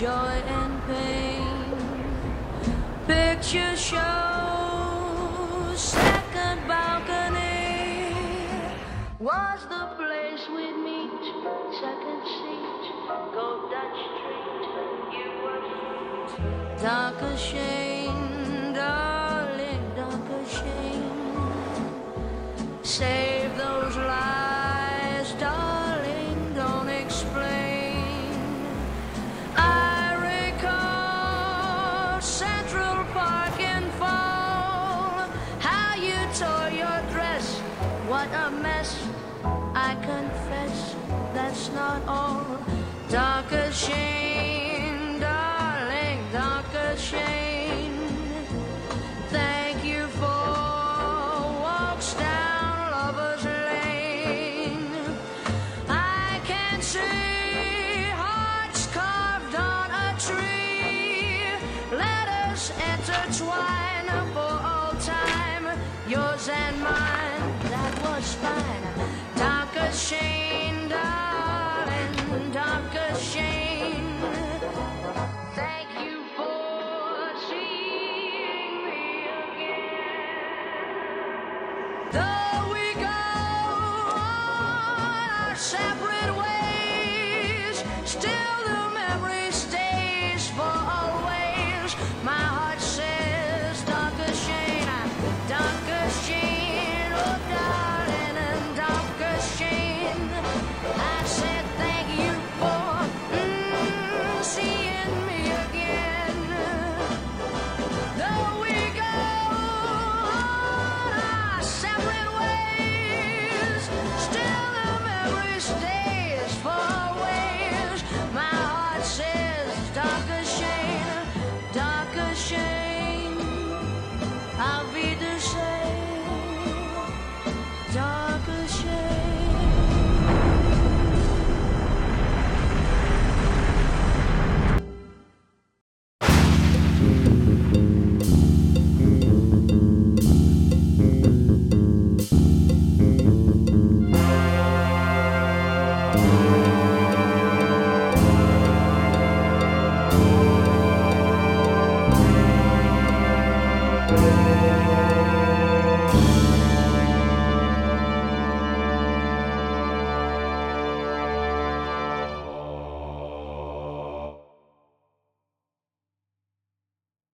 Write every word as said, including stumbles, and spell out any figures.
joy and pain. Picture show, second balcony was the place we'd meet. Second seat, go Dutch Street, you were sweet. Darker shame, darling, darker shame. Save those lies, darling, don't explain. I recall Central Park in fall, how you tore your dress, what a mess. I confess, that's not all. Darker shame, darling, darker shame. Thank you for walks down Lover's Lane. I can see hearts carved on a tree. Let us intertwine for all time, yours and mine. That was fine. Darker shame.